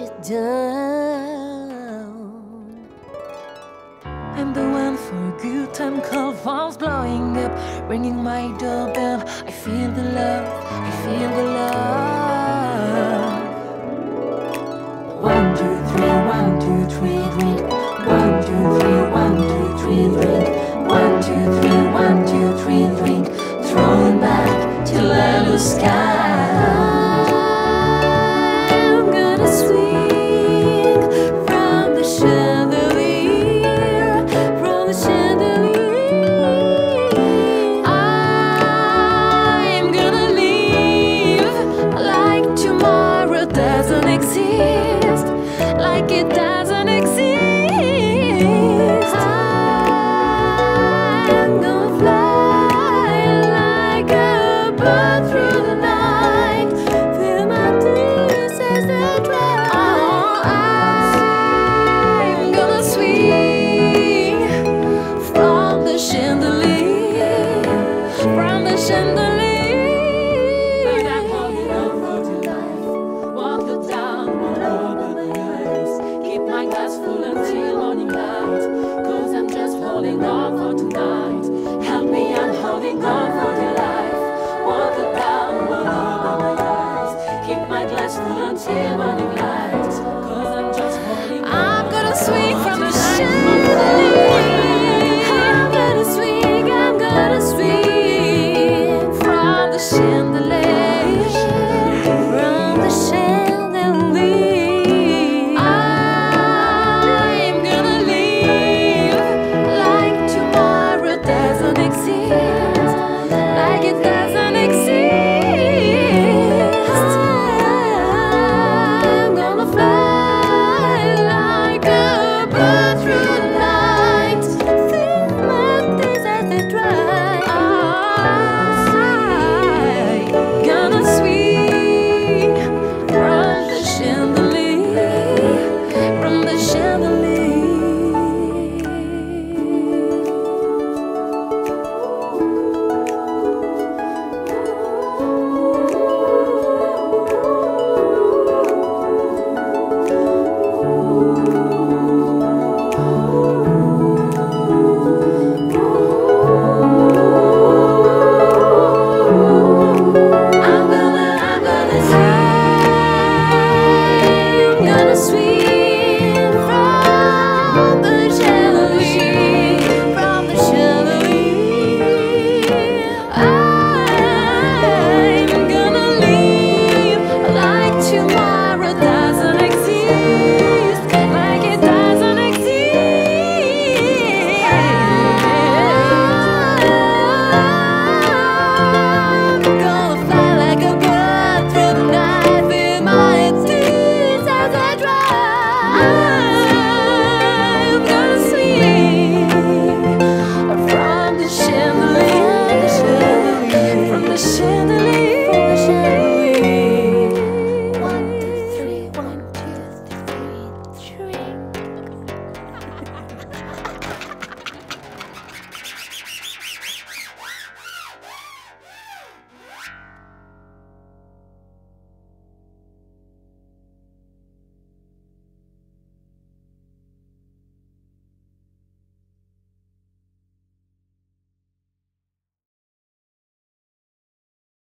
you down. I'm the one for good time, call phones blowing up, ringing my doorbell. I feel the love, I feel the love. 1, 2, 3, 1, 2, 3, drink. 1, 2, 3, 1, 2, 3, drink. 1, 2, 3, 1, 2, 3, drink. Throwing back till I lose sky. Till